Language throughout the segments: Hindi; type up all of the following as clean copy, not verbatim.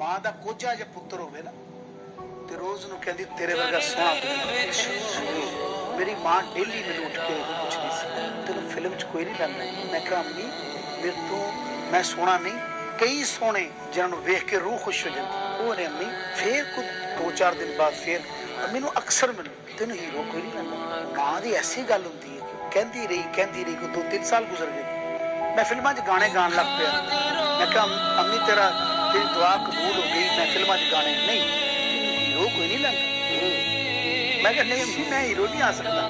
मां का कोझा जो पुत्र होवे ना ते रोज नूं कहंदी तेरे वर्गा सोहना मेरी मां डेली मैनूं उठ के पुछदी सी तेरे फिल्म च कोई नहीं लंघदा। मैं कहा अम्मी मेरे तो मैं सोहना नहीं कई सोहने जिन्हां नूं वेख के रूह खुश हो जाती। वो ने अम्मी फिर कुछ दो चार दिन बाद फिर मैनूं अक्सर मिलूं तेनूं हीरो कोई नहीं लंघदा। मां दी ऐसी गल हुंदी है कि कहंदी रही को 2-3 साल गुजर गए। मैं फिल्मां च गाने गाण लग पिया। मैं कहा अम्मी तेरी दुआ कबूल हो गई। मैं फिल्मां च गाने नहीं हीरो कोई नहीं लगता। मैं कहा नहीं अम्मी मैं हीरो नहीं आ सकता।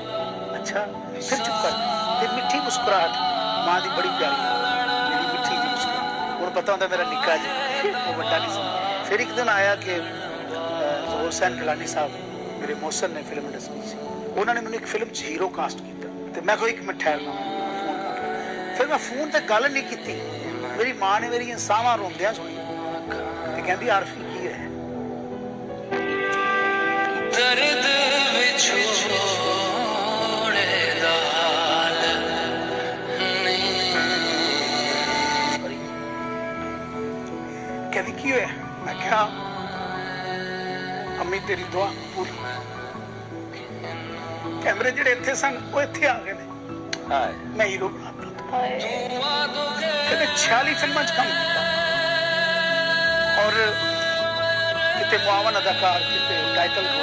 अच्छा फिर चुप कर। फिर मिठी मुस्कुराहट मां की बड़ी प्यारी मेरी मिठी जी मुस्कुराहट हूँ पता होंगे मेरा निक्का जी वो बड़ा नहीं समझ। फिर एक दिन आया कि ज़ोहर हुसैन गिलानी साहब मेरे मौसन ने फिल्म इंडस्ट्री से उन्होंने मैंने एक फिल्म हीरो कास्ट किया तो मैं कोई एक मैं ठहरना फोन फिर मैं फोन तक गल नहीं की। मेरी मां ने मेरी सावां रोंदियां सुनी कहती आरफी की है दर्द कहती की है। मैं क्या अम्मी तेरी दुआ पूरी। कैमरे जेडे इतने सन वो इतने आ गए मैं हीरो बना 46 फिल्मों च काम किया और कितने मुआवन अदाकार कितने टाइटल को